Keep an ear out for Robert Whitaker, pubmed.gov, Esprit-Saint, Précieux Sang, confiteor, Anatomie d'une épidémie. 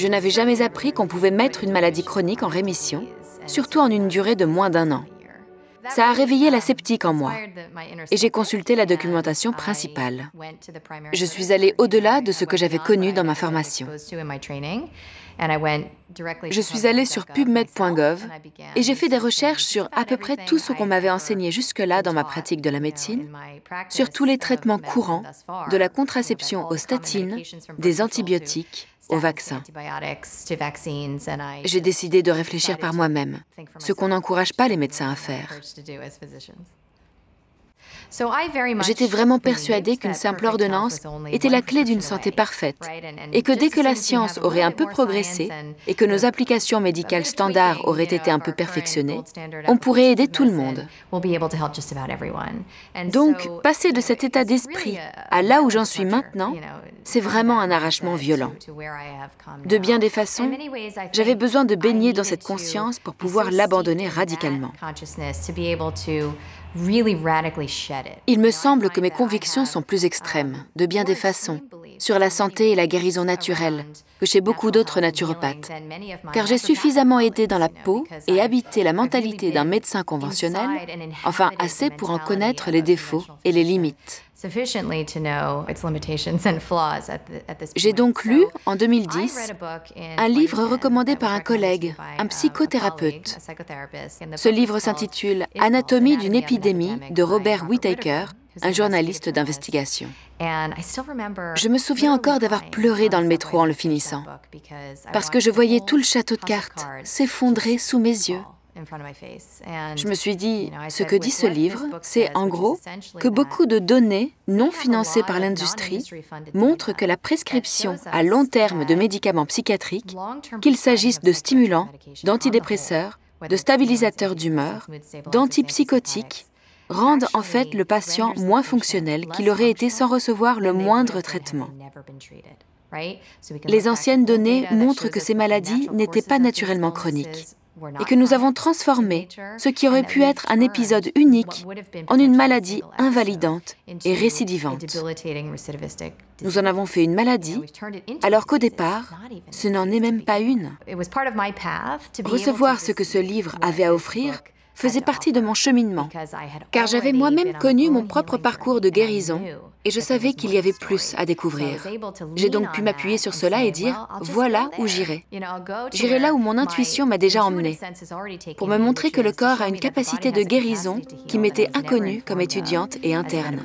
Je n'avais jamais appris qu'on pouvait mettre une maladie chronique en rémission, surtout en une durée de moins d'un an. Ça a réveillé la sceptique en moi, et j'ai consulté la documentation principale. Je suis allée au-delà de ce que j'avais connu dans ma formation. Je suis allée sur pubmed.gov et j'ai fait des recherches sur à peu près tout ce qu'on m'avait enseigné jusque-là dans ma pratique de la médecine, sur tous les traitements courants, de la contraception aux statines, des antibiotiques, aux vaccins. J'ai décidé de réfléchir par moi-même, ce qu'on n'encourage pas les médecins à faire. J'étais vraiment persuadée qu'une simple ordonnance était la clé d'une santé parfaite et que dès que la science aurait un peu progressé et que nos applications médicales standards auraient été un peu perfectionnées, on pourrait aider tout le monde. Donc, passer de cet état d'esprit à là où j'en suis maintenant, c'est vraiment un arrachement violent. De bien des façons, j'avais besoin de baigner dans cette conscience pour pouvoir l'abandonner radicalement. Il me semble que mes convictions sont plus extrêmes, de bien des façons, sur la santé et la guérison naturelle, que chez beaucoup d'autres naturopathes, car j'ai suffisamment été dans la peau et habité la mentalité d'un médecin conventionnel, enfin assez pour en connaître les défauts et les limites. J'ai donc lu, en 2010, un livre recommandé par un collègue, un psychothérapeute. Ce livre s'intitule « Anatomie d'une épidémie » de Robert Whitaker, un journaliste d'investigation. Je me souviens encore d'avoir pleuré dans le métro en le finissant, parce que je voyais tout le château de cartes s'effondrer sous mes yeux. Je me suis dit, ce que dit ce livre, c'est en gros que beaucoup de données non financées par l'industrie montrent que la prescription à long terme de médicaments psychiatriques, qu'il s'agisse de stimulants, d'antidépresseurs, de stabilisateurs d'humeur, d'antipsychotiques, rendent en fait le patient moins fonctionnel qu'il aurait été sans recevoir le moindre traitement. Les anciennes données montrent que ces maladies n'étaient pas naturellement chroniques et que nous avons transformé ce qui aurait pu être un épisode unique en une maladie invalidante et récidivante. Nous en avons fait une maladie, alors qu'au départ, ce n'en est même pas une. Recevoir ce que ce livre avait à offrir faisait partie de mon cheminement, car j'avais moi-même connu mon propre parcours de guérison et je savais qu'il y avait plus à découvrir. J'ai donc pu m'appuyer sur cela et dire « voilà où j'irai ». J'irai là où mon intuition m'a déjà emmenée, pour me montrer que le corps a une capacité de guérison qui m'était inconnue comme étudiante et interne.